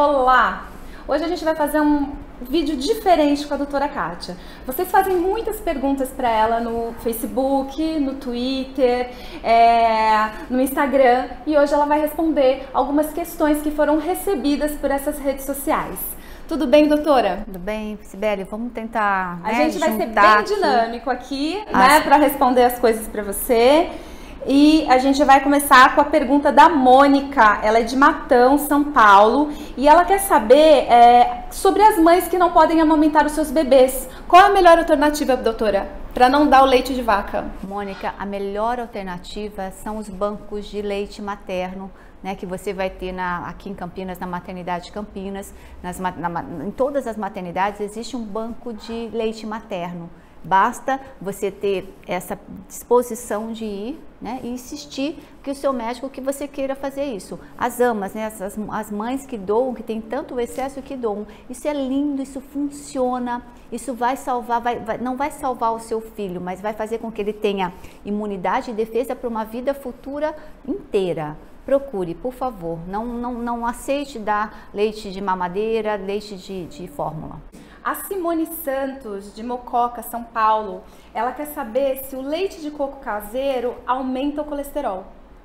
Olá! Hoje a gente vai fazer um vídeo diferente com a doutora Katia. Vocês fazem muitas perguntas para ela no Facebook, no Twitter, no Instagram, e hoje ela vai responder algumas questões que foram recebidas por essas redes sociais. Tudo bem, doutora? Tudo bem, Sibeli. Vamos tentar, né, a gente vai ser bem dinâmico aqui, né, para responder as coisas para você. E a gente vai começar com a pergunta da Mônica. Ela é de Matão, São Paulo, e ela quer saber sobre as mães que não podem amamentar os seus bebês. Qual a melhor alternativa, doutora, para não dar o leite de vaca? Mônica, a melhor alternativa são os bancos de leite materno, né, que você vai ter aqui em Campinas, na Maternidade Campinas. Em todas as maternidades existe um banco de leite materno. Basta você ter essa disposição de ir, né, e insistir que o seu médico que você queira fazer isso. As amas, né, as mães que doam, que tem tanto excesso que doam, isso é lindo, isso funciona, isso vai salvar, não vai salvar o seu filho, mas vai fazer com que ele tenha imunidade e defesa para uma vida futura inteira. Procure, por favor, não aceite dar leite de mamadeira, leite de fórmula. A Simone Santos, de Mococa, São Paulo, ela quer saber se o leite de coco caseiro aumenta o colesterol.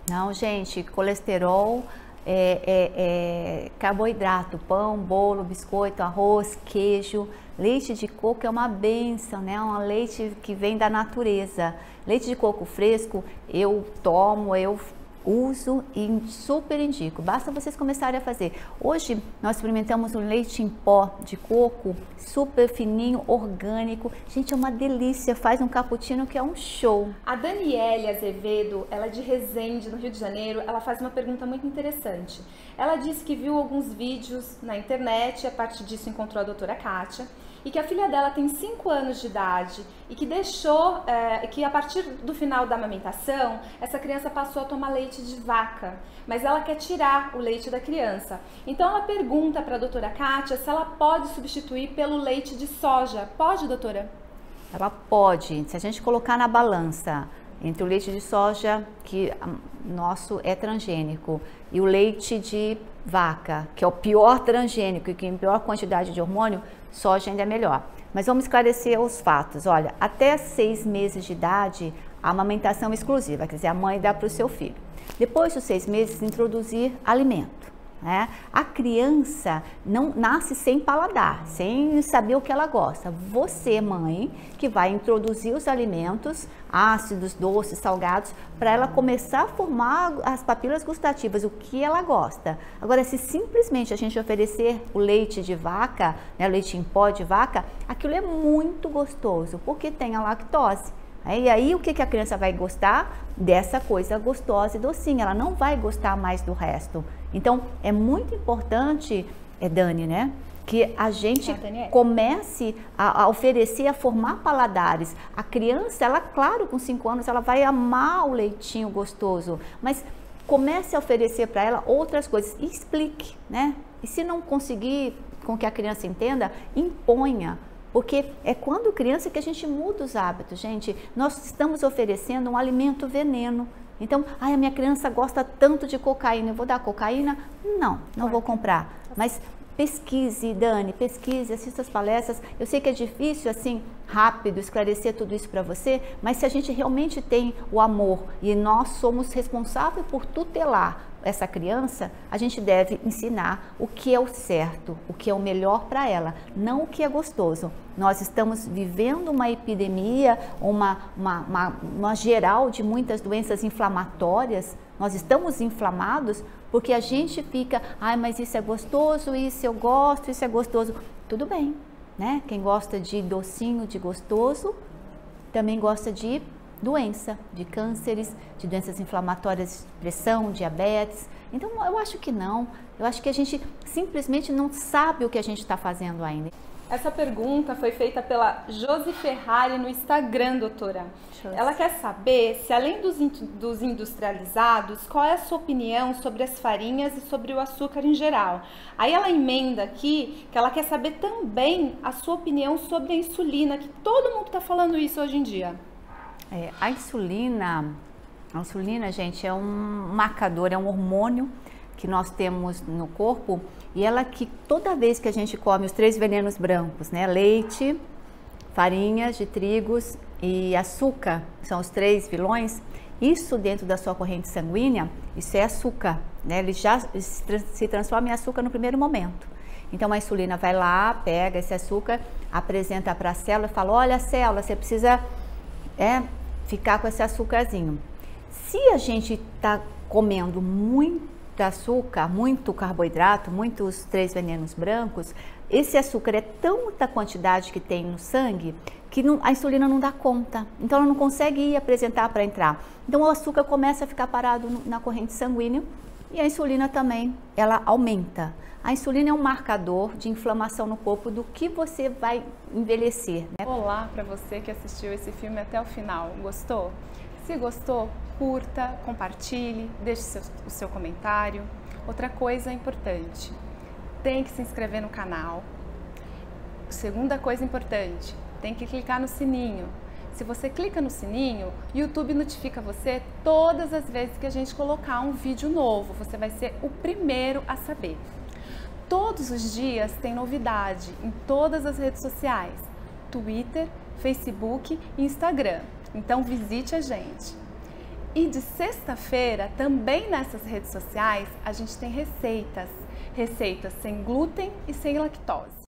Não, gente, colesterol é carboidrato, pão, bolo, biscoito, arroz, queijo. Leite de coco é uma bênção, né? Um leite que vem da natureza. Leite de coco fresco eu tomo, eu uso e super indico. Basta vocês começarem a fazer. Hoje nós experimentamos um leite em pó de coco, super fininho, orgânico. Gente, é uma delícia. Faz um cappuccino que é um show. A Daniela Azevedo, ela é de Resende, no Rio de Janeiro. Ela faz uma pergunta muito interessante. Ela disse que viu alguns vídeos na internet, a partir disso encontrou a doutora Katia, e que a filha dela tem 5 anos de idade e que deixou, que a partir do final da amamentação, essa criança passou a tomar leite de vaca, mas ela quer tirar o leite da criança. Então ela pergunta para a doutora Katia se ela pode substituir pelo leite de soja. Pode, doutora? Ela pode. Se a gente colocar na balança entre o leite de soja, que nosso é transgênico, e o leite de vaca, que é o pior transgênico e que em pior quantidade de hormônio, soja ainda é melhor. Mas vamos esclarecer os fatos. Olha, até 6 meses de idade, a amamentação exclusiva, quer dizer, a mãe dá para o seu filho. Depois dos 6 meses, introduzir alimento, né? A criança não nasce sem paladar, sem saber o que ela gosta. Você, mãe, que vai introduzir os alimentos ácidos, doces, salgados, para ela começar a formar as papilas gustativas, o que ela gosta. Agora, se simplesmente a gente oferecer o leite de vaca, né, o leite em pó de vaca, aquilo é muito gostoso, porque tem a lactose. E aí, o que a criança vai gostar? Dessa coisa gostosa e docinha. Ela não vai gostar mais do resto. Então, é muito importante, Dani, né, que a gente comece a oferecer, a formar paladares. A criança, ela, claro, com 5 anos, ela vai amar o leitinho gostoso, mas comece a oferecer para ela outras coisas e explique, né? E se não conseguir com que a criança entenda, imponha. Porque é quando criança que a gente muda os hábitos, gente. Nós estamos oferecendo um alimento veneno. Então, ai, a minha criança gosta tanto de cocaína, eu vou dar cocaína? Não, não vou comprar. Mas pesquise, Dani, pesquise, assista as palestras. Eu sei que é difícil, assim, rápido, esclarecer tudo isso para você, mas se a gente realmente tem o amor e nós somos responsáveis por tutelar essa criança, a gente deve ensinar o que é o certo, o que é o melhor para ela, não o que é gostoso. Nós estamos vivendo uma epidemia, uma geral de muitas doenças inflamatórias. Nós estamos inflamados porque a gente fica, ai, mas isso é gostoso, isso eu gosto, isso é gostoso. Tudo bem, né? Quem gosta de docinho, de gostoso, também gosta de doença, de cânceres, de doenças inflamatórias, pressão, diabetes. Então, eu acho que não. Eu acho que a gente simplesmente não sabe o que a gente está fazendo ainda. Essa pergunta foi feita pela Josi Ferrari no Instagram, doutora. Ela quer saber se, além dos industrializados, qual é a sua opinião sobre as farinhas e sobre o açúcar em geral. Aí ela emenda aqui que ela quer saber também a sua opinião sobre a insulina, que todo mundo está falando isso hoje em dia. A insulina, gente, é um marcador, é um hormônio que nós temos no corpo, e ela que toda vez que a gente come os 3 venenos brancos, né, leite, farinhas de trigos e açúcar, são os 3 vilões, isso dentro da sua corrente sanguínea, isso é açúcar, né, ele já se transforma em açúcar no primeiro momento. Então a insulina vai lá, pega esse açúcar, apresenta para a célula e fala, olha célula, você precisa ficar com esse açúcarzinho. Se a gente está comendo muito açúcar, muito carboidrato, muitos 3 venenos brancos, esse açúcar é tanta quantidade que tem no sangue que a insulina não dá conta. Então ela não consegue ir apresentar para entrar. Então o açúcar começa a ficar parado na corrente sanguínea e a insulina também, ela aumenta. A insulina é um marcador de inflamação no corpo do que você vai envelhecer, né? Olá para você que assistiu esse filme até o final. Gostou? Se gostou, curta, compartilhe, deixe o seu comentário. Outra coisa importante, tem que se inscrever no canal. Segunda coisa importante, tem que clicar no sininho. Se você clica no sininho, o YouTube notifica você todas as vezes que a gente colocar um vídeo novo. Você vai ser o primeiro a saber. Todos os dias tem novidade em todas as redes sociais, Twitter, Facebook e Instagram. Então visite a gente. E de sexta-feira, também nessas redes sociais, a gente tem receitas. Receitas sem glúten e sem lactose.